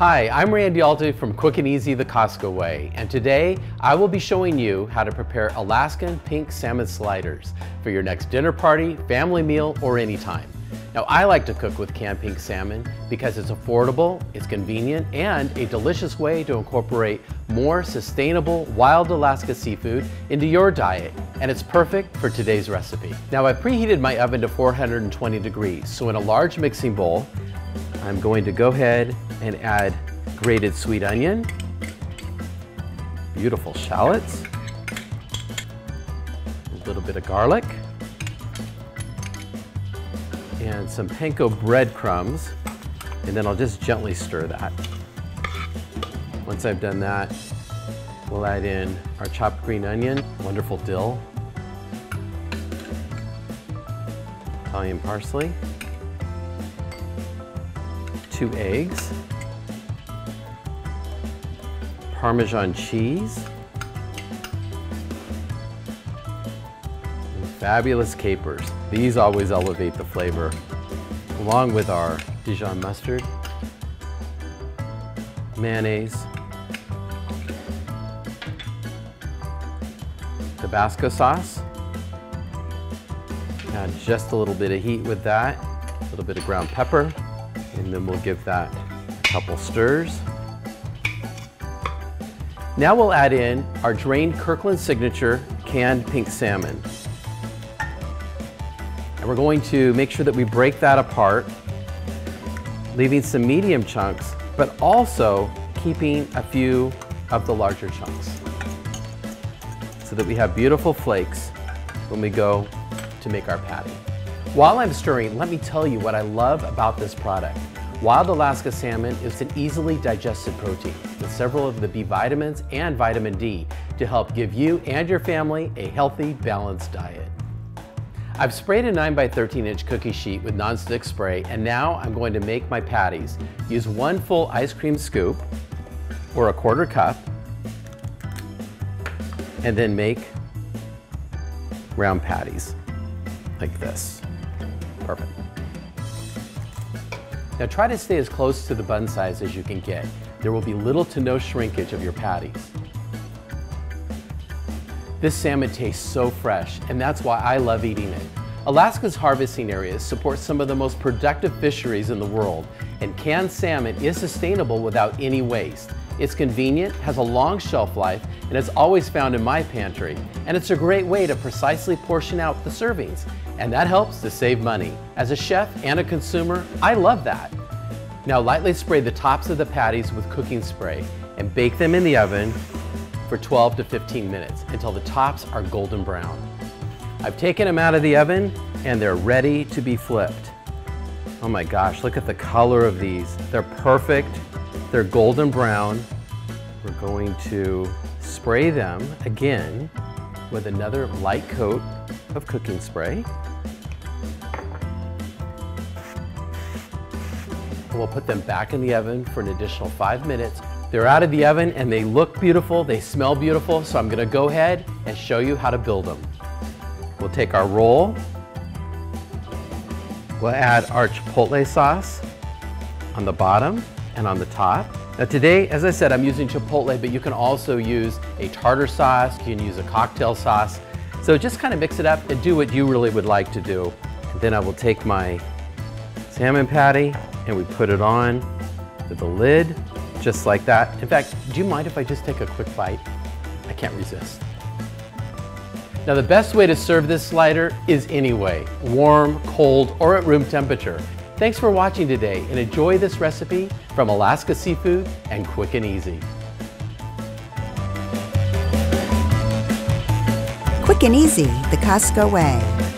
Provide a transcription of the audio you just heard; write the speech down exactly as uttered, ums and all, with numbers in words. Hi, I'm Randy Altig from Quick and Easy the Costco Way, and today I will be showing you how to prepare Alaskan pink salmon sliders for your next dinner party, family meal, or anytime. Now, I like to cook with canned pink salmon because it's affordable, it's convenient, and a delicious way to incorporate more sustainable wild Alaska seafood into your diet, and it's perfect for today's recipe. Now, I preheated my oven to four hundred twenty degrees, so in a large mixing bowl, I'm going to go ahead and add grated sweet onion, beautiful shallots, a little bit of garlic, and some panko breadcrumbs, and then I'll just gently stir that. Once I've done that, we'll add in our chopped green onion, wonderful dill, Italian parsley, two eggs, Parmesan cheese, and fabulous capers. These always elevate the flavor, along with our Dijon mustard, mayonnaise, Tabasco sauce. Add just a little bit of heat with that, a little bit of ground pepper, and then we'll give that a couple stirs. Now we'll add in our drained Kirkland Signature canned pink salmon. And we're going to make sure that we break that apart, leaving some medium chunks, but also keeping a few of the larger chunks so that we have beautiful flakes when we go to make our patty. While I'm stirring, let me tell you what I love about this product. Wild Alaska salmon is an easily digested protein with several of the B vitamins and vitamin D to help give you and your family a healthy, balanced diet. I've sprayed a nine by thirteen inch cookie sheet with nonstick spray, and now I'm going to make my patties. Use one full ice cream scoop or a quarter cup, and then make round patties like this. Perfect. Now try to stay as close to the bun size as you can get. There will be little to no shrinkage of your patties. This salmon tastes so fresh, and that's why I love eating it. Alaska's harvesting areas support some of the most productive fisheries in the world, and canned salmon is sustainable without any waste. It's convenient, has a long shelf life, and it's always found in my pantry. And it's a great way to precisely portion out the servings, and that helps to save money. As a chef and a consumer, I love that. Now lightly spray the tops of the patties with cooking spray and bake them in the oven for twelve to fifteen minutes until the tops are golden brown. I've taken them out of the oven and they're ready to be flipped. Oh my gosh, look at the color of these. They're perfect. They're golden brown. We're going to spray them again with another light coat of cooking spray. And we'll put them back in the oven for an additional five minutes. They're out of the oven and they look beautiful, they smell beautiful, so I'm gonna go ahead and show you how to build them. We'll take our roll, we'll add our chipotle sauce on the bottom and on the top. Now today, as I said, I'm using chipotle, but you can also use a tartar sauce, you can use a cocktail sauce. So just kind of mix it up and do what you really would like to do. And then I will take my salmon patty and we put it on with the lid, just like that. In fact, do you mind if I just take a quick bite? I can't resist. Now the best way to serve this slider is any way, warm, cold, or at room temperature. Thanks for watching today, and enjoy this recipe from Alaska Seafood and Quick and Easy. Quick and Easy, the Costco Way.